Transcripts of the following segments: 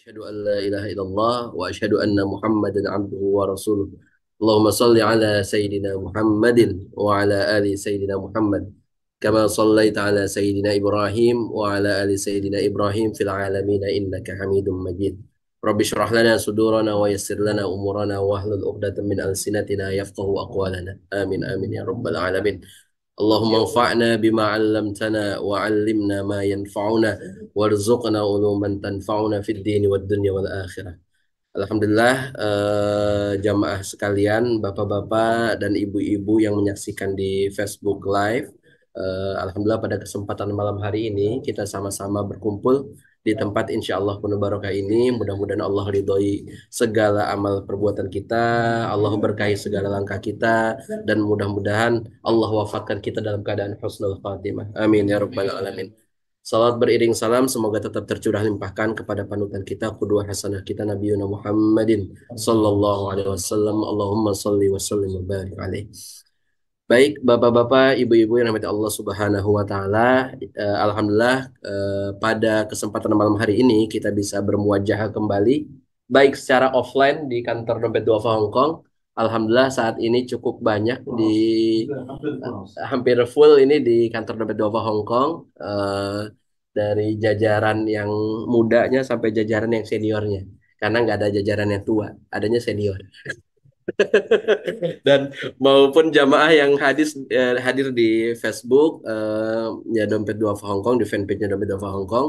Asyhadu an la ilaha illallah wa asyhadu anna Muhammadan abduhu wa rasuluh. Allahumma salli ala sayyidina Muhammadin wa ala ali sayyidina Muhammad kama sallaita ala sayyidina Ibrahim wa ala ali sayyidina Ibrahim fil alamin innaka Hamidum Majid. Rabbi shrah lana sudurana wa yassir lana umurana wahlul 'uqdatam min alsinatina yafqahu aqwalana. Amin amin ya rabbal alamin. Allahumma anfa'na bima 'allamtana wa 'allimna ma yanfa'una warzuqna uluman tanfa'una fid dini wad dunya wal akhirah. Alhamdulillah jamaah sekalian, bapak-bapak dan ibu-ibu yang menyaksikan di Facebook Live. Alhamdulillah pada kesempatan malam hari ini kita sama-sama berkumpul di tempat insya Allah penuh barokah ini. Mudah-mudahan Allah ridhoi segala amal perbuatan kita, Allah berkahi segala langkah kita, dan mudah-mudahan Allah wafatkan kita dalam keadaan husnul khatimah. Amin ya rabbal alamin. Salawat beriring salam semoga tetap tercurah limpahkan kepada panutan kita, qudwah hasanah kita Nabi Yuna Muhammadin sallallahu alaihi wasallam. Allahumma shalli wa sallim wa barik alaihi. Baik, bapak-bapak, ibu-ibu yang dirahmati Allah Subhanahu wa taala, alhamdulillah pada kesempatan malam hari ini kita bisa bermuajahah kembali baik secara offline di kantor Dompet Dhuafa Hong Kong. Alhamdulillah saat ini cukup banyak di hampir full ini di kantor Dompet Dhuafa Hong Kong, dari jajaran yang mudanya sampai jajaran yang seniornya. Karena nggak ada jajaran yang tua, adanya senior. Dan maupun jamaah yang hadir di Facebook ya Dompet Dhuafa Hong Kong, di fanpage-nya Dompet Dhuafa Hong Kong.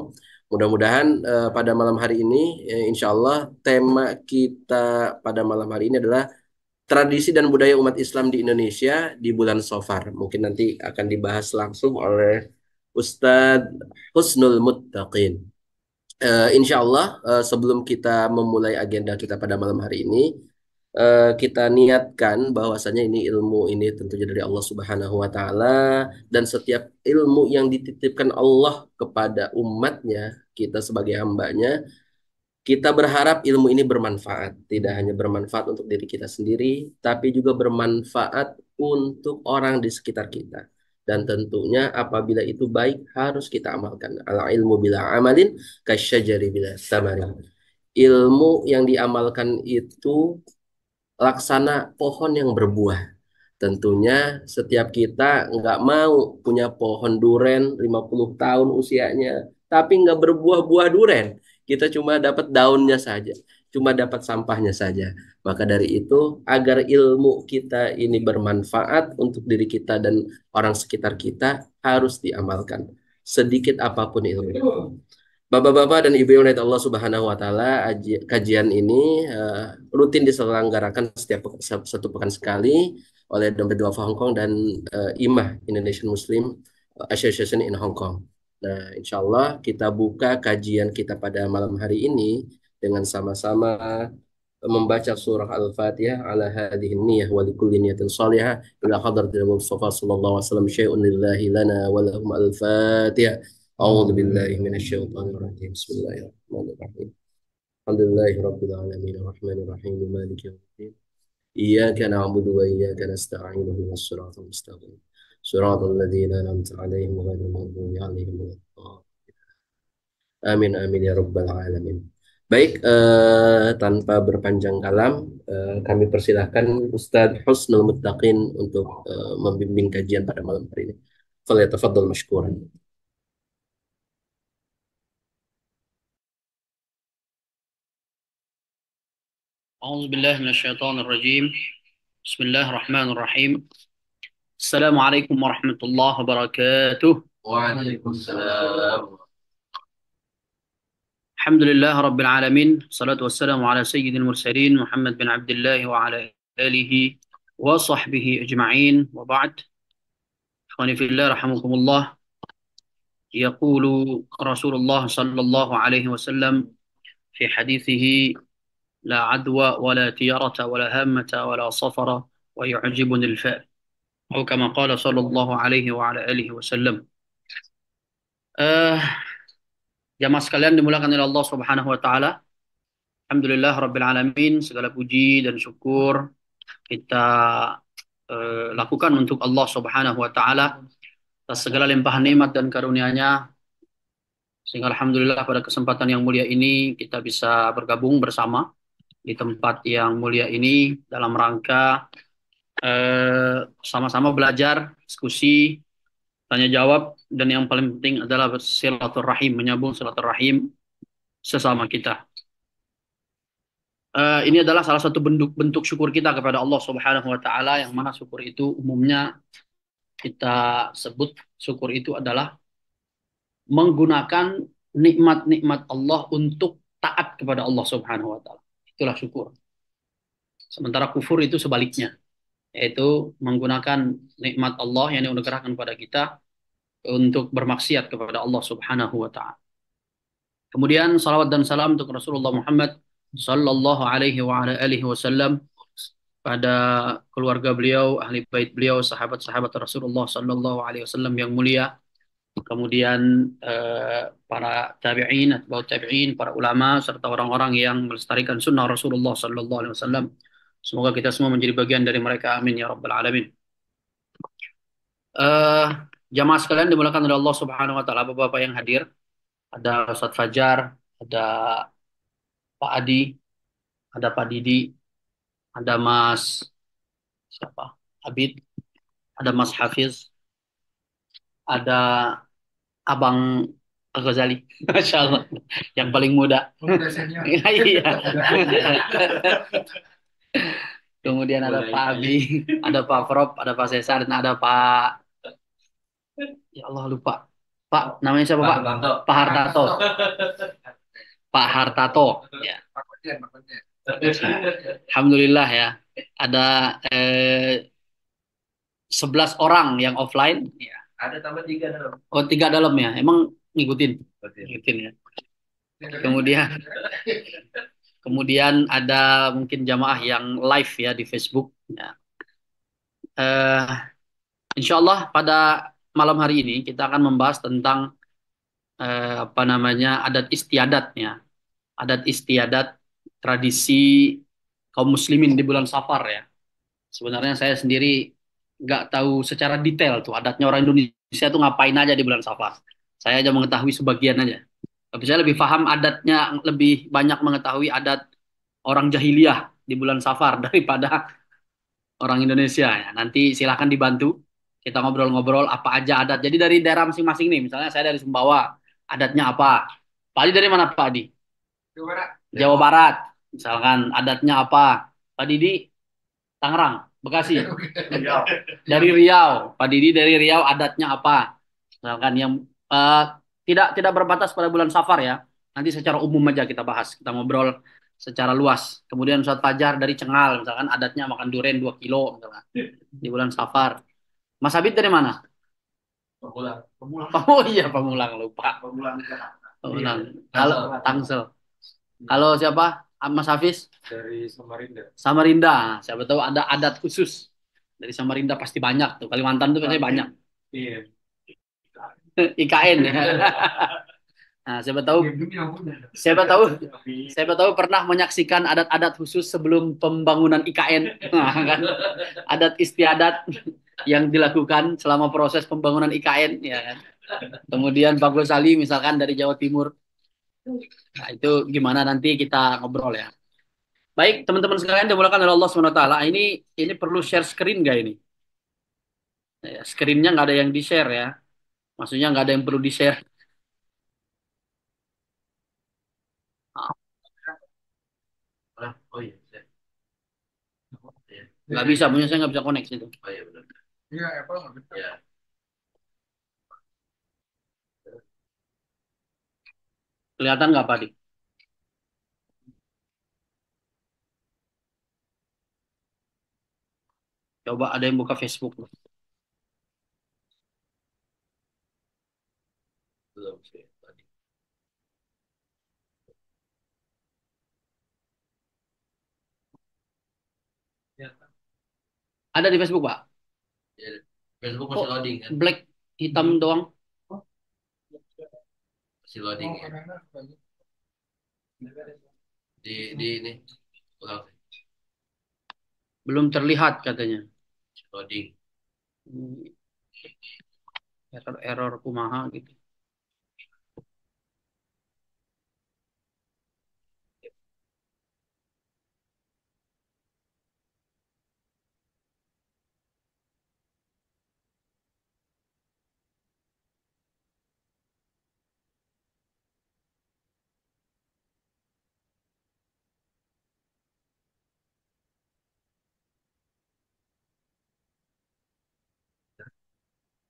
Mudah-mudahan pada malam hari ini insya Allah tema kita pada malam hari ini adalah tradisi dan budaya umat Islam di Indonesia di bulan Safar. Mungkin nanti akan dibahas langsung oleh Ustadz Husnul Muttaqin. Insya Allah sebelum kita memulai agenda kita pada malam hari ini, kita niatkan bahwasanya ini ilmu ini tentunya dari Allah Subhanahu wa taala, dan setiap ilmu yang dititipkan Allah kepada umatnya, kita sebagai hambanya, kita berharap ilmu ini bermanfaat, tidak hanya bermanfaat untuk diri kita sendiri, tapi juga bermanfaat untuk orang di sekitar kita. Dan tentunya apabila itu baik harus kita amalkan. Al ilmu bila amalin kasyajari bila samarin. Ilmu yang diamalkan itu laksana pohon yang berbuah. Tentunya setiap kita nggak mau punya pohon duren 50 tahun usianya, tapi nggak berbuah-buah duren. Kita cuma dapat daunnya saja, cuma dapat sampahnya saja. Maka dari itu, agar ilmu kita ini bermanfaat untuk diri kita dan orang sekitar kita, harus diamalkan. Sedikit apapun ilmu. Bapak-bapak dan ibu yang dirahmati Allah Subhanahu wa taala, kajian ini rutin diselenggarakan setiap satu pekan sekali oleh Dompet Dhuafa Hong Kong dan IMAH, Indonesian Muslim Association in Hong Kong. Nah, insya Allah kita buka kajian kita pada malam hari ini dengan sama-sama membaca surah Al-Fatihah ala hadhihin niyyah wa likulli niyatin shalihah ila hadratil Mustafa sallallahu alaihi wasallam syai'un lillahi lana wa lahum. Al-Fatihah. A'udzu billahi minasyaitonir rajim. Bismillahirrahmanirrahim. Alhamdulillahirabbil alamin arrahmanir rahim maliki yaumiddin. Iyyaka na'budu wa iyyaka nasta'in ihdinas siratal mustaqim. Siratal ladzina an'amta 'alaihim ghairil maghdubi 'alaihim waladdallin. Amin amin ya rabbal alamin. Baik, tanpa berpanjang kalam, kami persilahkan Ustadz Husnul Muttaqin untuk membimbing kajian pada malam hari ini. Falyatafaddal mashkuran. أعوذ بالله من الشيطان الرجيم بسم الله الرحمن الرحيم السلام عليكم ورحمة الله وبركاته وعليكم السلام الحمد لله رب العالمين الصلاة والسلام على سيد المرسلين محمد بن عبد الله وعلى آله وصحبه أجمعين وبعد أخواني في الله رحمكم الله يقول رسول الله صلى الله عليه وسلم في حديثه لا عدوى ولا تيارة ولا هامة ولا صفرة ويعجبني الفأل أو كما قال صلى الله عليه وعلى آله وسلم. Jamaah sekalian dimuliakan oleh Allah Subhanahu wa taala. Alhamdulillah rabbil alamin, segala puji dan syukur kita lakukan untuk Allah Subhanahu wa taala atas segala limpahan nikmat dan karunia-Nya. Sehingga Alhamdulillah pada kesempatan yang mulia ini kita bisa bergabung bersama di tempat yang mulia ini dalam rangka sama-sama belajar, diskusi, tanya jawab, dan yang paling penting adalah silaturahim, menyambung silaturahim sesama kita. Ini adalah salah satu bentuk syukur kita kepada Allah Subhanahu wa Ta'ala, yang mana syukur itu umumnya kita sebut syukur itu adalah menggunakan nikmat-nikmat Allah untuk taat kepada Allah Subhanahu wa Ta'ala. Itulah syukur. Sementara kufur itu sebaliknya, yaitu menggunakan nikmat Allah yang dinugerahkan kepada kita untuk bermaksiat kepada Allah Subhanahu wa Ta'ala. Kemudian salawat dan salam untuk Rasulullah Muhammad sallallahu alaihi wa ala alihi wasallam, pada keluarga beliau, ahli bait beliau, sahabat-sahabat Rasulullah sallallahu alaihi wasallam yang mulia. Kemudian para tabi'in, atba'ut tabi'in, para ulama, serta orang-orang yang melestarikan sunnah Rasulullah sallallahu alaihi wasallam. Semoga kita semua menjadi bagian dari mereka. Amin ya rabbal alamin. Jamaah sekalian dimuliakan oleh Allah Subhanahu wa Ta'ala, Bapak-bapak yang hadir, ada Ustaz Fajar, ada Pak Adi, ada Pak Didi, ada Mas siapa? Abid, ada Mas Hafiz, ada Abang Ghazali, Masya Allah, yang paling muda. Iya. Kemudian ada Pak Abi, ada Pak Prop, ada Pak Sesar, dan ada Pak, ya Allah lupa, Pak namanya siapa Pak? Pak Hartato. Pak Hartato. Ya. Alhamdulillah ya, ada 11 orang yang offline. Ya. Ada tambah 3 dalam. Oh, 3 dalam ya. Emang ngikutin? Ngikutin ya. Kemudian ada mungkin jamaah yang live ya di Facebook. Ya. Insya Allah pada malam hari ini kita akan membahas tentang apa namanya, adat istiadatnya. Adat istiadat tradisi kaum muslimin di bulan Safar ya. Sebenarnya saya sendiri nggak tahu secara detail tuh adatnya orang Indonesia tuh ngapain aja di bulan Safar. Saya aja mengetahui sebagian aja. Tapi saya lebih paham adatnya, lebih banyak mengetahui adat orang jahiliyah di bulan Safar daripada orang Indonesia. Ya, nanti silahkan dibantu. Kita ngobrol-ngobrol apa aja adat. Jadi dari daerah masing-masing nih. Misalnya saya dari Sumbawa, adatnya apa? Pak Adi dari mana Pak Adi? Jawa Barat. Misalkan adatnya apa? Pak Didi, Tangerang. Bekasi, Riau. Dari Riau, Pak Didi dari Riau adatnya apa? Misalkan yang tidak berbatas pada bulan Safar ya. Nanti secara umum aja kita bahas, kita ngobrol secara luas. Kemudian Ustaz Fajar dari Cengal, misalkan adatnya makan durian 2 kilo misalkan, di bulan Safar. Mas Habib dari mana? Pamulang. Oh iya Pamulang, lupa. Pamulang. Kalau Tangsel. Kalau siapa? Mas Hafiz? Dari Samarinda. Samarinda, siapa tahu ada adat khusus. Dari Samarinda pasti banyak tuh. Kalimantan tuh pasti banyak. Iya. IKN. Nah, siapa tahu pernah menyaksikan adat-adat khusus sebelum pembangunan IKN. Nah, kan? Adat istiadat yang dilakukan selama proses pembangunan IKN ya kan? Kemudian Pak Ghazali misalkan dari Jawa Timur. Nah, itu gimana nanti kita ngobrol ya. Baik, teman-teman sekalian dimulakan oleh Allah SWT. Ini perlu share screen nggak ini? Screennya nggak ada yang di-share ya. Maksudnya nggak ada yang perlu di-share. Oh iya. Nggak bisa, punya saya nggak bisa connect itu. Oh iya benar. Iya, Apple nggak bisa. Iya. Kelihatan nggak Pak Adi? Coba ada yang buka Facebook. Belum sih tadi. Ya. Ada di Facebook Pak? Ya, Facebook masih loading kan? Black hitam doang. Loading ya. Di ini belum terlihat katanya. Loading. Error kumaha gitu.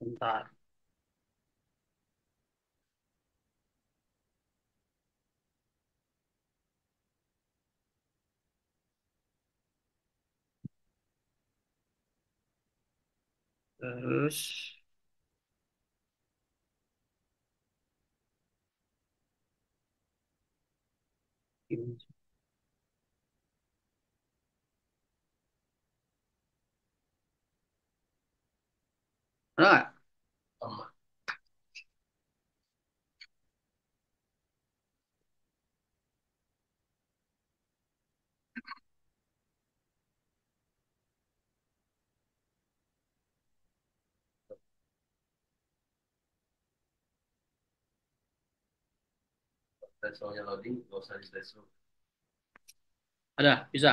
Bentar. Terus nah. Soalnya loading, nggak usah di slow. Ada, bisa.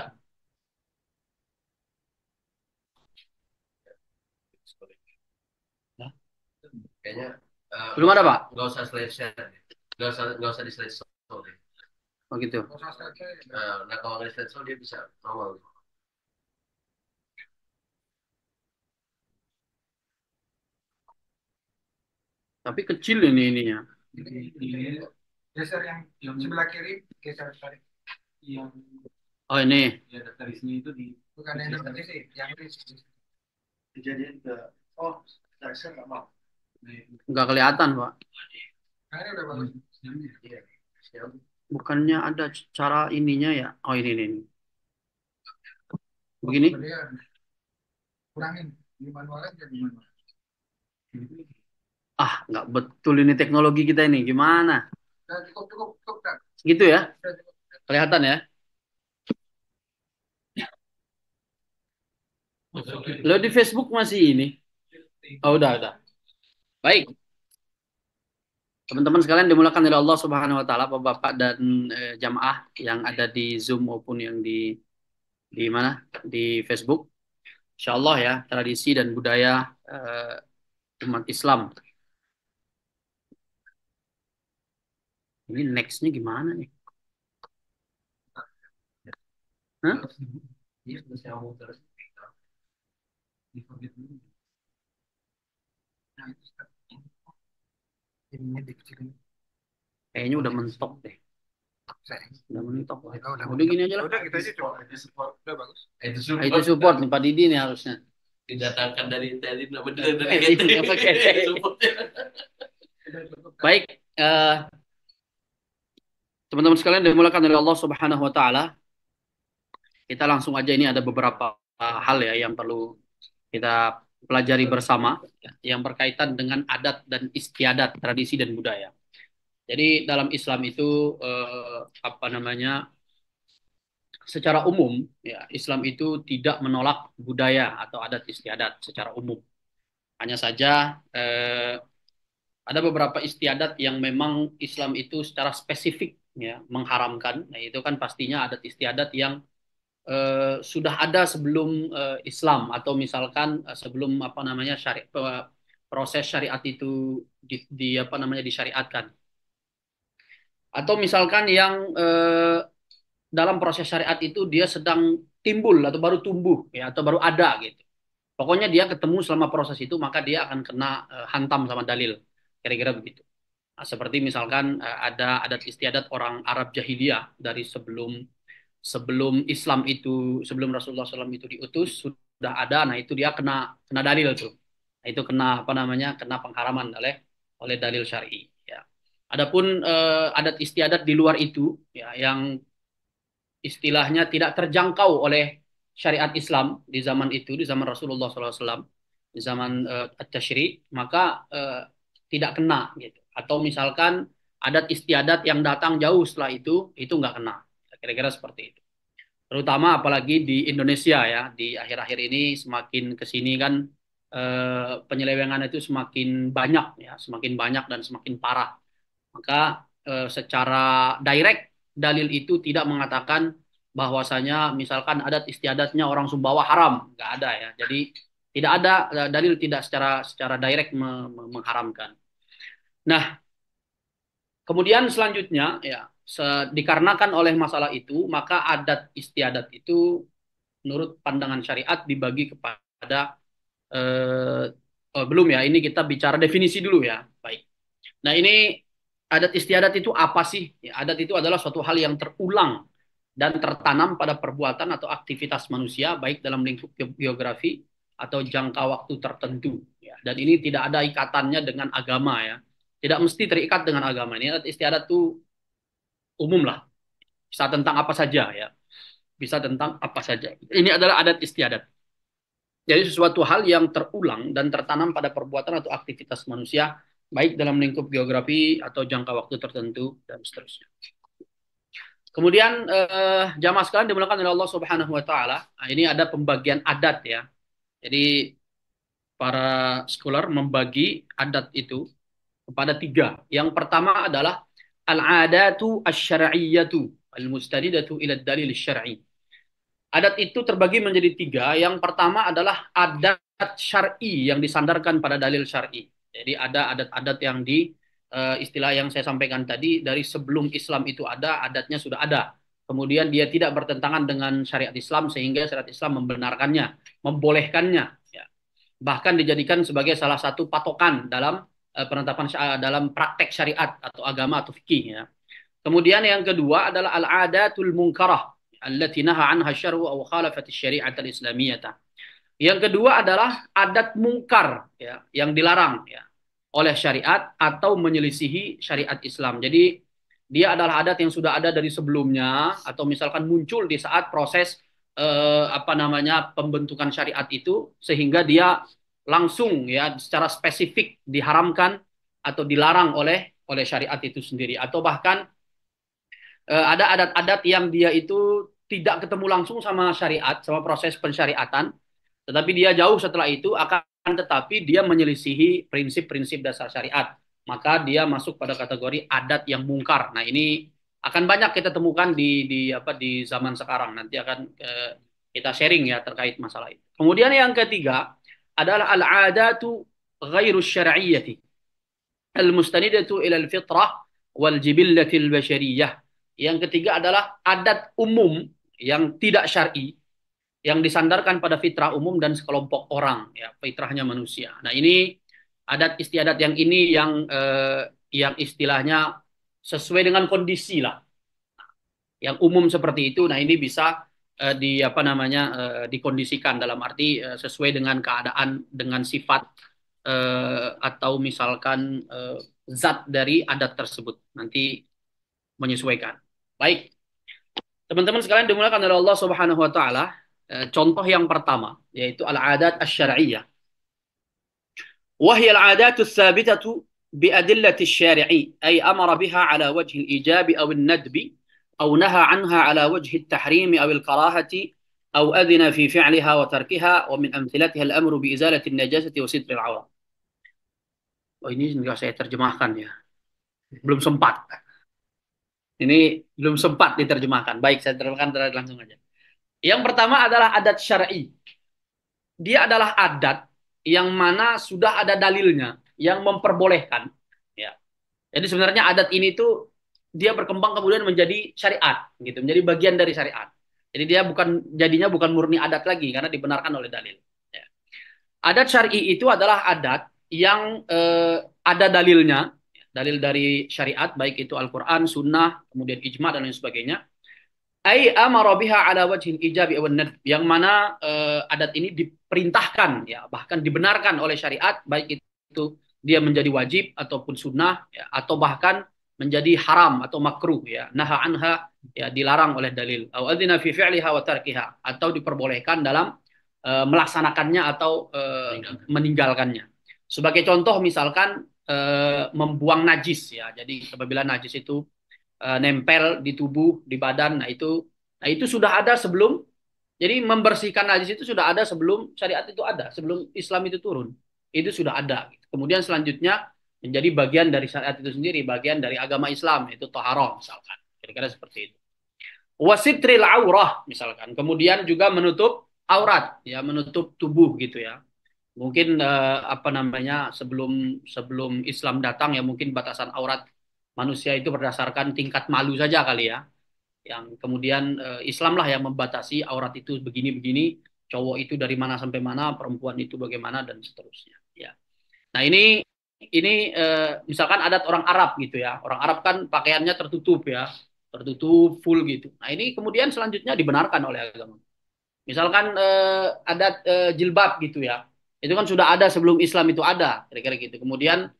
Nah. Kayaknya belum ada, Pak. Nggak usah slideshare, nggak usah di slideshow deh. Oh gitu. Nah kalau nggak di slideshow dia bisa normal. Tapi kecil ini ininya. Geser yang sebelah kiri, geser tarik. Yang oh ini. Ya daftar sini itu di bukan yang daftar sih, yang ini. Kejadian ke oh, geser enggak mau. Enggak kelihatan, Pak. Nah, ini udah bagus. Iya. Bukannya ada cara ininya ya? Oh ini. Begini. Kurangin di manualnya gimana? Ah, nggak betul ini teknologi kita ini. Gimana? Cukup kan? Gitu ya? Kelihatan ya? Lo di Facebook masih ini? Oh, udah. Baik. Teman-teman sekalian dimulakan dari Allah Subhanahu wa taala, Bapak dan jamaah yang ada di Zoom maupun yang di mana? Di Facebook. Insyaallah ya, tradisi dan budaya umat Islam. Ini next-nya gimana nih? Hah? Kayaknya udah mentok deh. Udah mentok. Udah gini aja lah. Udah kita aja coba. Udah bagus. Itu support nih Pak Didi nih harusnya. Didatangkan dari Itali. Baik. Teman-teman sekalian dimulakan oleh Allah Subhanahu wa taala. Kita langsung aja, ini ada beberapa hal ya yang perlu kita pelajari bersama yang berkaitan dengan adat dan istiadat, tradisi dan budaya. Jadi dalam Islam itu secara umum ya, Islam itu tidak menolak budaya atau adat istiadat secara umum. Hanya saja ada beberapa istiadat yang memang Islam itu secara spesifik ya, mengharamkan. Nah, itu kan pastinya adat istiadat yang sudah ada sebelum Islam atau misalkan sebelum proses syariat itu disyariatkan. Atau misalkan yang dalam proses syariat itu dia sedang timbul atau baru tumbuh ya, atau baru ada gitu. Pokoknya dia ketemu selama proses itu maka dia akan kena hantam sama dalil. Kira-kira begitu. Nah, seperti misalkan ada adat istiadat orang Arab jahiliyah dari sebelum Islam itu, sebelum Rasulullah SAW itu diutus sudah ada. Nah itu dia kena dalil tuh. Nah, itu kena pengharaman oleh dalil syar'i. Ya. Adapun adat istiadat di luar itu, ya, yang istilahnya tidak terjangkau oleh syariat Islam di zaman itu, di zaman Rasulullah SAW, di zaman at-tashri, maka tidak kena gitu. Atau misalkan adat istiadat yang datang jauh setelah itu nggak kena. Kira-kira seperti itu. Terutama apalagi di Indonesia ya, di akhir-akhir ini semakin kesini kan penyelewengan itu semakin banyak ya, semakin banyak dan semakin parah. Maka secara direct dalil itu tidak mengatakan bahwasanya misalkan adat istiadatnya orang Sumbawa haram, nggak ada ya. Jadi tidak ada dalil, tidak secara direct mengharamkan. Nah, kemudian selanjutnya ya, dikarenakan oleh masalah itu, maka adat istiadat itu menurut pandangan syariat dibagi kepada belum ya, ini kita bicara definisi dulu ya. Baik. Nah, ini adat istiadat itu apa sih? Ya, adat itu adalah suatu hal yang terulang dan tertanam pada perbuatan atau aktivitas manusia, baik dalam lingkup geografi atau jangka waktu tertentu. Ya. Dan ini tidak ada ikatannya dengan agama ya. Tidak mesti terikat dengan agama. Ini adat istiadat itu umum lah. Bisa tentang apa saja ya. Bisa tentang apa saja. Ini adalah adat istiadat. Jadi sesuatu hal yang terulang dan tertanam pada perbuatan atau aktivitas manusia, baik dalam lingkup geografi atau jangka waktu tertentu, dan seterusnya. Kemudian jamaah sekalian dimuliakan oleh Allah Subhanahu wa Ta'ala. Nah, ini ada pembagian adat ya. Jadi para scholar membagi adat itu kepada tiga. Yang pertama adalah al-adatu asy-syar'iyyatu al-mustandatu ila ad-dalil asy-syar'i. Adat itu terbagi menjadi tiga. Yang pertama adalah adat syar'i yang disandarkan pada dalil syar'i. Jadi ada adat-adat yang di istilah yang saya sampaikan tadi, dari sebelum Islam itu ada, adatnya sudah ada. Kemudian dia tidak bertentangan dengan syariat Islam sehingga syariat Islam membenarkannya, membolehkannya. Ya. Bahkan dijadikan sebagai salah satu patokan dalam penetapan dalam praktek syariat atau agama atau fikih. Ya. Kemudian yang kedua adalah al-adatul munkarah. Yang kedua adalah adat mungkar ya, yang dilarang ya, oleh syariat atau menyelisihi syariat Islam. Jadi dia adalah adat yang sudah ada dari sebelumnya, atau misalkan muncul di saat proses pembentukan syariat itu, sehingga dia langsung ya secara spesifik diharamkan atau dilarang oleh syariat itu sendiri. Atau bahkan ada adat-adat yang dia itu tidak ketemu langsung sama syariat, sama proses pensyariatan, tetapi dia jauh setelah itu, akan tetapi dia menyelisihi prinsip-prinsip dasar syariat. Maka dia masuk pada kategori adat yang mungkar. Nah, ini akan banyak kita temukan di zaman sekarang. Nanti akan kita sharing ya terkait masalah itu. Kemudian yang ketiga adalah al-adatu ghairu syar'iyyati al-mustanidatu ila al-fitrah wal jibillatil basyariyah. Yang ketiga adalah adat umum yang tidak syar'i, yang disandarkan pada fitrah umum dan sekelompok orang, ya, fitrahnya manusia. Nah, ini adat istiadat yang ini yang istilahnya sesuai dengan kondisi lah, yang umum seperti itu. Nah, ini bisa dikondisikan dalam arti sesuai dengan keadaan, dengan sifat atau misalkan zat dari adat tersebut. Nanti menyesuaikan. Baik, teman-teman sekalian dimulakan oleh Allah Subhanahu wa Ta'ala. Contoh yang pertama yaitu al-adat asy-syar'iyyah. Wahya al-adatu tsabitatu bi adillati asy-syar'i, ay amara biha ala wajhi al-ijabi aw an-nadbi aw naha anha ala wajhi at-tahrimi aw al-karahati aw adhina fi fi'liha wa tarkiha wa min amthilatiha al-amru bi izalati an-najasati wa sitri al-'awra. Oh, ini enggak saya terjemahkan ya. Belum sempat. Ini belum sempat diterjemahkan. Baik, saya terjemahkan langsung aja. Yang pertama adalah adat syar'i. Dia adalah adat yang mana sudah ada dalilnya, yang memperbolehkan. Ya. Jadi sebenarnya adat ini tuh dia berkembang kemudian menjadi syariat, gitu, menjadi bagian dari syariat. Jadi dia jadinya bukan murni adat lagi karena dibenarkan oleh dalil. Ya. Adat syar'i itu adalah adat yang ada dalilnya. Dalil dari syariat, baik itu Al-Quran, Sunnah, kemudian Ijma, dan lain sebagainya. Ay amara biha ala wajhin ijabi aw an-nadb, yang mana adat ini diperintahkan, ya, bahkan dibenarkan oleh syariat, baik itu dia menjadi wajib, ataupun sunnah, ya, atau bahkan menjadi haram, atau makruh, ya, naha anha, ya, dilarang oleh dalil. Aw adhina fi fi'liha wa tarkiha, atau diperbolehkan dalam melaksanakannya, atau meninggalkannya. Sebagai contoh, misalkan, membuang najis ya. Jadi apabila najis itu nempel di tubuh, di badan, nah itu sudah ada sebelum. Jadi membersihkan najis itu sudah ada sebelum syariat itu ada, sebelum Islam itu turun. Itu sudah ada. Kemudian selanjutnya menjadi bagian dari syariat itu sendiri, bagian dari agama Islam, yaitu taharah misalkan. Kira-kira seperti itu. Wasitril aurah misalkan. Kemudian juga menutup aurat ya, menutup tubuh gitu ya. Mungkin sebelum Islam datang ya, mungkin batasan aurat manusia itu berdasarkan tingkat malu saja kali ya. Yang kemudian Islamlah yang membatasi aurat itu begini-begini, cowok itu dari mana sampai mana, perempuan itu bagaimana, dan seterusnya ya. Nah ini misalkan adat orang Arab gitu ya, orang Arab kan pakaiannya tertutup ya, tertutup full gitu. Nah ini kemudian selanjutnya dibenarkan oleh agama. Misalkan adat jilbab gitu ya, itu kan sudah ada sebelum Islam itu ada, kira-kira gitu. Kemudian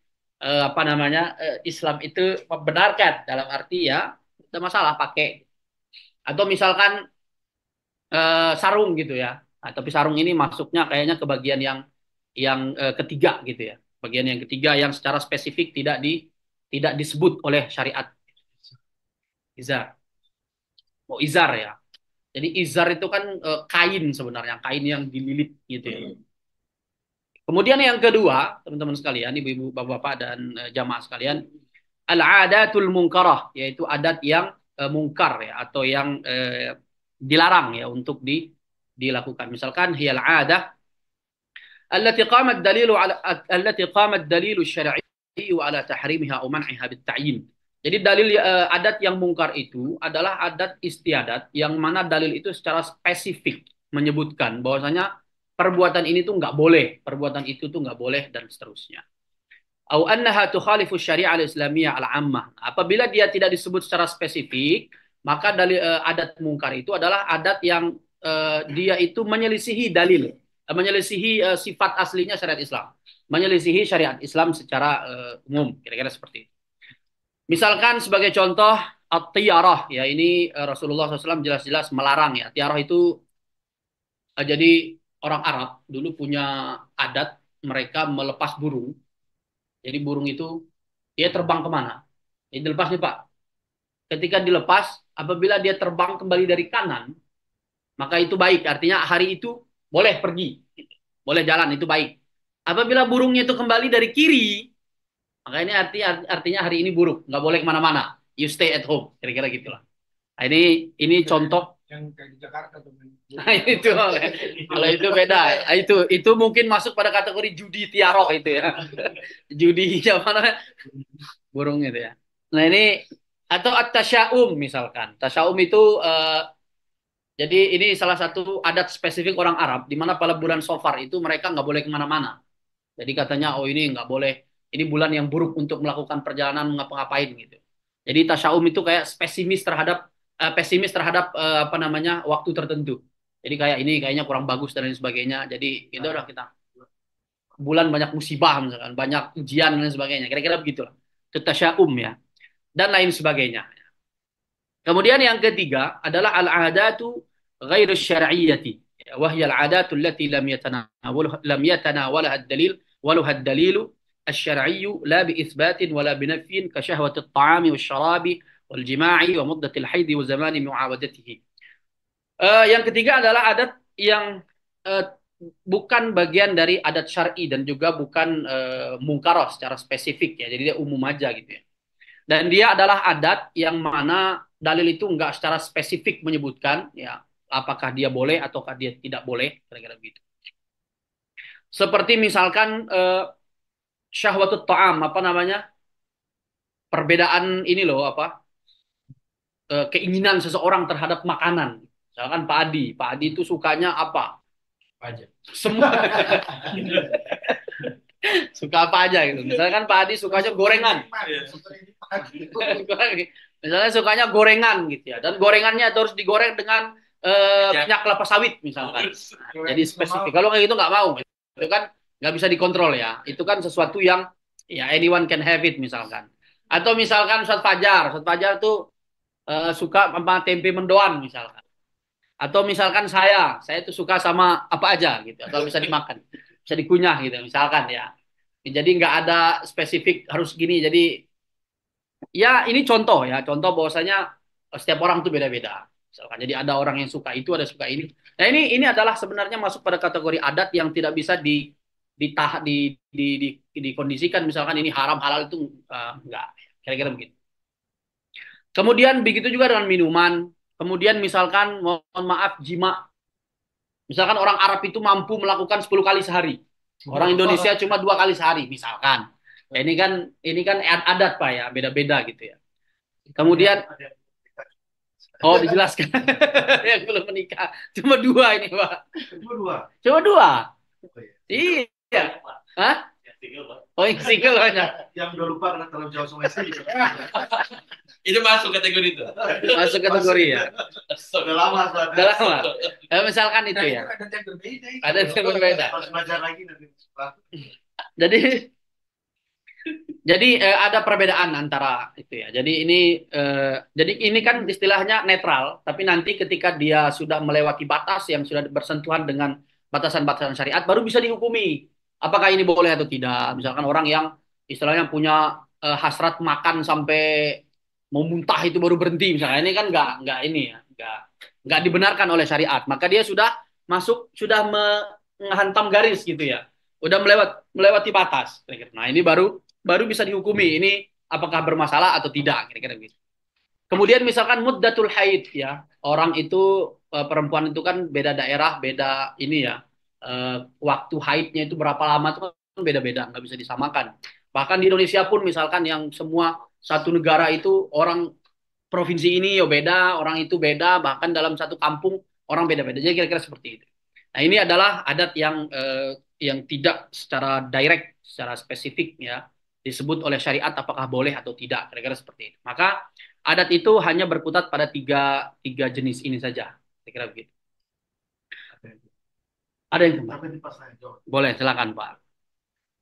Islam itu membenarkan dalam arti ya tidak masalah pakai. Atau misalkan sarung gitu ya, nah, tapi sarung ini masuknya kayaknya ke bagian yang ketiga gitu ya. Bagian yang ketiga yang secara spesifik tidak disebut oleh syariat. Izar. Oh, izar ya. Jadi izar itu kan kain sebenarnya, kain yang dililit gitu ya. Kemudian yang kedua, teman-teman sekalian, ibu-ibu, bapak-bapak dan jamaah sekalian, al-'adatul munkarah, yaitu adat yang mungkar ya, atau yang dilarang ya untuk dilakukan. Misalkan hiyal 'adah allati qamat dalilu syar'i wa ala tahrimiha wa man'iha bitta'yin. Jadi dalil adat yang mungkar itu adalah adat istiadat yang mana dalil itu secara spesifik menyebutkan bahwasanya perbuatan ini tuh nggak boleh, perbuatan itu tuh nggak boleh dan seterusnya. Au annaha tukhalifu syari'ah al-islamiyah al-'ammah. Apabila dia tidak disebut secara spesifik, maka dalil adat mungkar itu adalah adat yang dia itu menyelisihi dalil, menyelisihi sifat aslinya syariat Islam, menyelisihi syariat Islam secara umum, kira-kira seperti itu. Misalkan sebagai contoh at-tiyarah ya, ini Rasulullah SAW jelas-jelas melarang ya. Tiyarah itu jadi orang Arab dulu punya adat mereka melepas burung. Jadi burung itu dia terbang kemana? Ini dilepas nih Pak. Ketika dilepas, apabila dia terbang kembali dari kanan, maka itu baik. Artinya hari itu boleh pergi, boleh jalan, itu baik. Apabila burungnya itu kembali dari kiri, maka ini artinya hari ini buruk, nggak boleh kemana-mana. You stay at home, kira-kira gitulah. Nah, ini contoh. Yang kayak di Jakarta tuh. Nah, itu, kalau itu beda. Itu mungkin masuk pada kategori judi tiaroh itu ya. Judi apa? Burung itu ya. Nah ini atau at-tasyaum misalkan. Tasyaum itu jadi ini salah satu adat spesifik orang Arab, di mana pada bulan Safar itu mereka nggak boleh kemana-mana. Jadi katanya, oh ini nggak boleh, ini bulan yang buruk untuk melakukan perjalanan, ngapa-ngapain gitu. Jadi tasyaum itu kayak pesimis terhadap waktu tertentu. Jadi kayak ini kayaknya kurang bagus dan lain sebagainya. Jadi itu udah kita bulan banyak musibah misalkan, banyak ujian dan lain sebagainya. Kira-kira begitulah. Itu tasyaum ya, dan lain sebagainya. Kemudian yang ketiga adalah al-'adatu ghairu syar'iyyati wa hiya al-'adatu allati lam yatanawalaha ad-dalil walau ad-dalilu asy-syar'iyyu la bi itsbatin wala bi nafyin ka syahwati at-ta'ami wasyarabi wal jima'i wa muddati al-haid wa zamani mu'awadatihi. Yang ketiga adalah adat yang bukan bagian dari adat syar'i dan juga bukan mungkarah secara spesifik ya. Jadi dia umum aja gitu ya. Dan dia adalah adat yang mana dalil itu enggak secara spesifik menyebutkan ya apakah dia boleh ataukah dia tidak boleh, kira-kira begitu. Seperti misalkan syahwatut ta'am, perbedaan ini loh keinginan seseorang terhadap makanan. Misalkan Pak Adi itu sukanya apa? Aja. Semua. Suka apa aja gitu. Misalkan Pak Adi sukanya gorengan. Misalnya sukanya gorengan gitu ya. Dan gorengannya harus digoreng dengan minyak kelapa sawit misalkan. Nah, jadi spesifik. Kalau kayak gitu nggak mau. Itu kan nggak bisa dikontrol ya. Itu kan sesuatu yang ya anyone can have it misalkan. Atau misalkan Ustaz Fajar tuh suka sama tempe mendoan misalkan. Atau misalkan saya tuh suka sama apa aja gitu. Atau bisa dimakan, bisa dikunyah gitu misalkan ya. Jadi nggak ada spesifik harus gini. Jadi ya ini contoh bahwasanya setiap orang tuh beda-beda misalkan. Jadi ada orang yang suka itu, ada suka ini. Nah ini adalah sebenarnya masuk pada kategori adat yang tidak bisa dikondisikan misalkan ini haram halal itu nggak, kira-kira begitu. Kemudian begitu juga dengan minuman. Kemudian misalkan mohon maaf jima. Misalkan orang Arab itu mampu melakukan 10 kali sehari. Orang Indonesia cuma 2 kali sehari, misalkan. Ya, ini kan adat Pak ya, beda-beda gitu ya. Kemudian, oh dijelaskan. Yang belum menikah, cuma 2 ini Pak. Cuma dua? Iya. Hah? single, Pak. Oh, yang single banyak. Yang udah lupa karena terlalu jauh sama istri. Itu masuk kategori itu. Masuk kategori ya. Sudah lama, Pak. Sudah lama. Misalkan itu ya. Ada yang berbeda. Ada yang berbeda. Harus belajar lagi nanti. Jadi ada perbedaan antara itu ya. Jadi ini kan istilahnya netral, tapi nanti ketika dia sudah melewati batas yang sudah bersentuhan dengan batasan-batasan syariat, baru bisa dihukumi. Apakah ini boleh atau tidak? Misalkan orang yang istilahnya punya hasrat makan sampai mau muntah itu baru berhenti, misalnya ini kan nggak dibenarkan oleh syariat. Maka dia sudah masuk, sudah menghantam garis gitu ya. Udah melewati batas. Nah ini baru bisa dihukumi ini apakah bermasalah atau tidak, kira-kira begitu. Kemudian misalkan muddatul haid ya, orang itu perempuan itu kan beda daerah, beda ini ya, waktu haidnya itu berapa lama itu kan beda-beda, nggak bisa disamakan. Bahkan di Indonesia pun misalkan yang semua satu negara itu orang provinsi ini ya beda, orang itu beda, bahkan dalam satu kampung orang beda-beda. Jadi kira-kira seperti itu. Nah ini adalah adat yang tidak secara direct, secara spesifik ya, disebut oleh syariat apakah boleh atau tidak, kira-kira seperti itu. Maka adat itu hanya berkutat pada tiga jenis ini saja, kira-kira begitu. Ada yang kembali? Boleh, silakan Pak.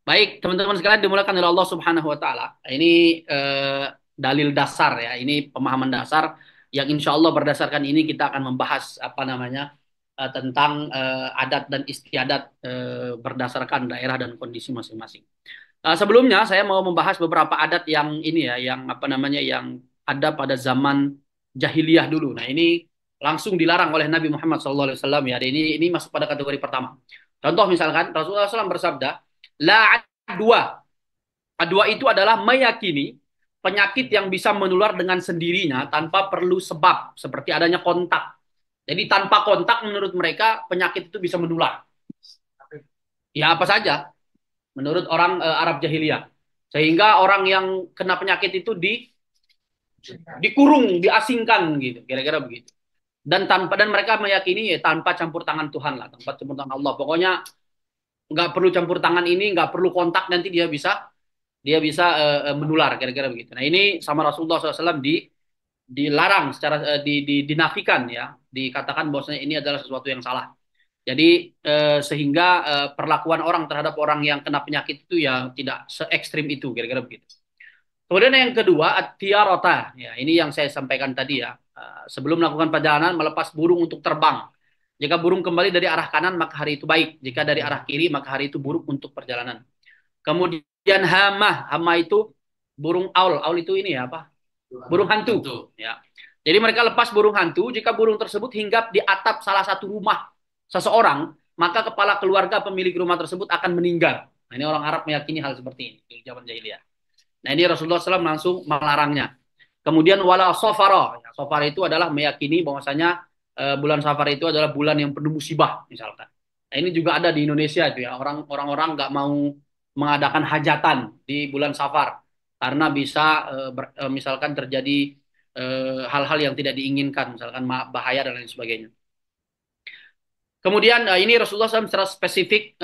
Baik, teman-teman sekalian, dimulakan oleh Allah Subhanahu Wa Taala. Ini dalil dasar ya, ini pemahaman dasar yang insya Allah berdasarkan ini kita akan membahas apa namanya tentang adat dan istiadat berdasarkan daerah dan kondisi masing-masing. Sebelumnya saya mau membahas beberapa adat yang ini ya, yang apa namanya, yang ada pada zaman jahiliyah dulu. Nah ini langsung dilarang oleh Nabi Muhammad SAW ya. Ini masuk pada kategori pertama. Contoh misalkan Rasulullah SAW bersabda, la adwa. Adwa itu adalah meyakini penyakit yang bisa menular dengan sendirinya tanpa perlu sebab, seperti adanya kontak. Jadi tanpa kontak menurut mereka penyakit itu bisa menular. Ya apa saja. Menurut orang Arab jahiliyah. Sehingga orang yang kena penyakit itu dikurung, diasingkan gitu, kira-kira begitu. Dan mereka meyakini ya, tanpa campur tangan Tuhan lah, tanpa campur tangan Allah. Pokoknya nggak perlu campur tangan ini, nggak perlu kontak, nanti dia bisa menular, kira-kira begitu. Nah ini sama Rasulullah SAW dilarang secara dinafikan ya, dikatakan bahwasanya ini adalah sesuatu yang salah. Jadi sehingga perlakuan orang terhadap orang yang kena penyakit itu ya tidak se-ekstrim itu, kira-kira begitu. Kemudian yang kedua, at-tiarata. Ya, ini yang saya sampaikan tadi ya. Sebelum melakukan perjalanan, melepas burung untuk terbang. Jika burung kembali dari arah kanan, maka hari itu baik. Jika dari arah kiri, maka hari itu buruk untuk perjalanan. Kemudian hamah. Hamah itu burung aul. Aul itu ini ya apa? Burung hantu. Ya. Jadi mereka lepas burung hantu. Jika burung tersebut hinggap di atap salah satu rumah seseorang, maka kepala keluarga pemilik rumah tersebut akan meninggal. Nah, ini orang Arab meyakini hal seperti ini di zaman jahiliyah. Nah, ini Rasulullah SAW langsung melarangnya. Kemudian wala safara. Safar itu adalah meyakini bahwasanya bulan Safar itu adalah bulan yang penuh musibah, misalkan. Nah, ini juga ada di Indonesia itu ya, orang-orang nggak mau mengadakan hajatan di bulan Safar karena bisa misalkan terjadi hal-hal yang tidak diinginkan, misalkan bahaya dan lain sebagainya. Kemudian ini Rasulullah SAW secara spesifik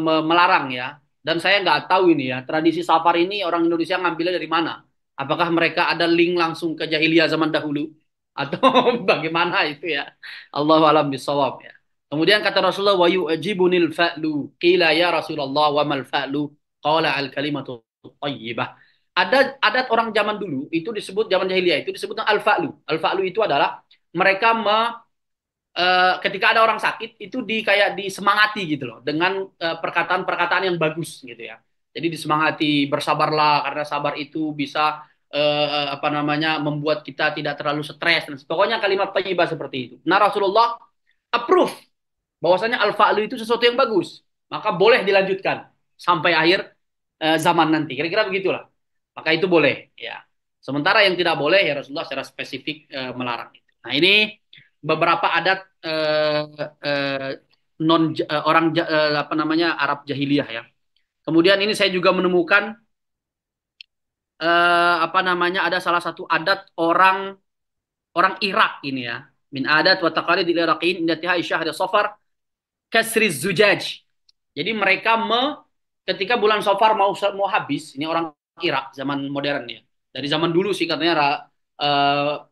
melarang ya. Dan saya nggak tahu ini ya, tradisi safar ini orang Indonesia ngambilnya dari mana. Apakah mereka ada link langsung ke jahiliyah zaman dahulu? Atau bagaimana itu ya. Allahu a'lam bishawab ya. Kemudian kata Rasulullah, wa yu'jibunil fa'lu. Qila ya Rasulullah wa mal fa'lu. Qala al kalimatu tayyibah. Ada adat orang zaman dulu, itu disebut zaman jahiliyah, itu disebut al-fa'lu. Al-fa'lu itu adalah mereka ketika ada orang sakit itu kayak disemangati gitu loh dengan perkataan-perkataan yang bagus gitu ya. Jadi disemangati, bersabarlah karena sabar itu bisa apa namanya, membuat kita tidak terlalu stres dan pokoknya kalimat thayyibah seperti itu. Nah Rasulullah approve bahwasanya al-fa'lu itu sesuatu yang bagus, maka boleh dilanjutkan sampai akhir zaman nanti. Kira-kira begitulah. Maka itu boleh ya. Sementara yang tidak boleh ya Rasulullah secara spesifik melarang itu. Nah ini beberapa adat Arab jahiliyah ya. Kemudian ini saya juga menemukan ada salah satu adat orang Irak ini ya, min adat wa taqalid al-Iraqiyyin indatiha syahri Safar kasri zujaj. Jadi mereka ketika bulan Safar mau habis, ini orang Irak zaman modern ya, dari zaman dulu sih katanya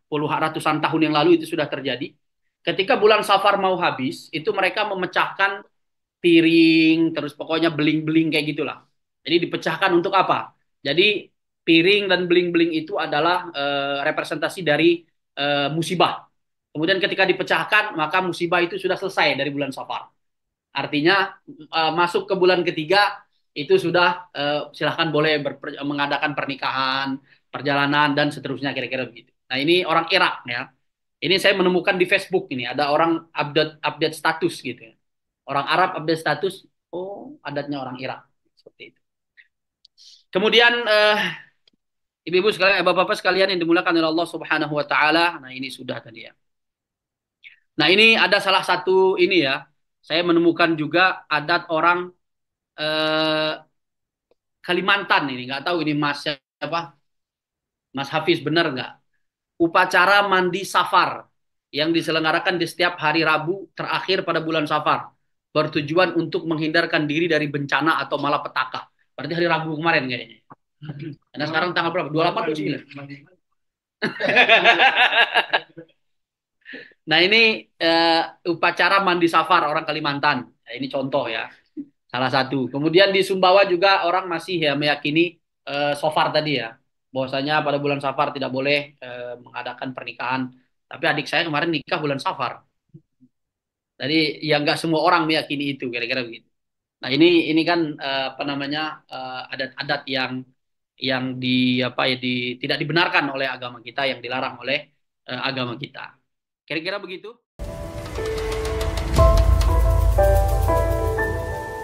puluhan ratusan tahun yang lalu itu sudah terjadi. Ketika bulan Safar mau habis, itu mereka memecahkan piring, terus pokoknya beling-beling kayak gitulah. Jadi dipecahkan untuk apa? Jadi piring dan beling-beling itu adalah representasi dari musibah. Kemudian ketika dipecahkan, maka musibah itu sudah selesai dari bulan Safar. Artinya masuk ke bulan ketiga, itu sudah silahkan boleh mengadakan pernikahan, perjalanan, dan seterusnya kira-kira begitu. Nah ini orang Irak ya. Ini saya menemukan di Facebook ini, ada orang update status gitu ya. Orang Arab update status, oh adatnya orang Irak. Seperti itu. Kemudian... Ibu-ibu sekalian, bapak-bapak sekalian yang dimuliakan oleh Allah Subhanahu wa taala. Nah, ini sudah tadi ya. Nah, ini ada salah satu ini ya. Saya menemukan juga adat orang Kalimantan ini, nggak tahu ini Mas apa? Mas Hafiz benar nggak? Upacara mandi Safar yang diselenggarakan di setiap hari Rabu terakhir pada bulan Safar, bertujuan untuk menghindarkan diri dari bencana atau malapetaka. Berarti hari Rabu kemarin kayaknya. Karena sekarang tanggal berapa? 28 29. Nah ini upacara mandi Safar orang Kalimantan. Nah, ini contoh ya, salah satu. Kemudian di Sumbawa juga orang masih ya meyakini Safar tadi ya, bahwasanya pada bulan Safar tidak boleh mengadakan pernikahan. Tapi adik saya kemarin nikah bulan Safar. Jadi ya nggak semua orang meyakini itu, kira-kira begitu. Nah ini kan apa namanya adat-adat yang di apa ya tidak dibenarkan oleh agama kita, yang dilarang oleh agama kita. Kira-kira begitu.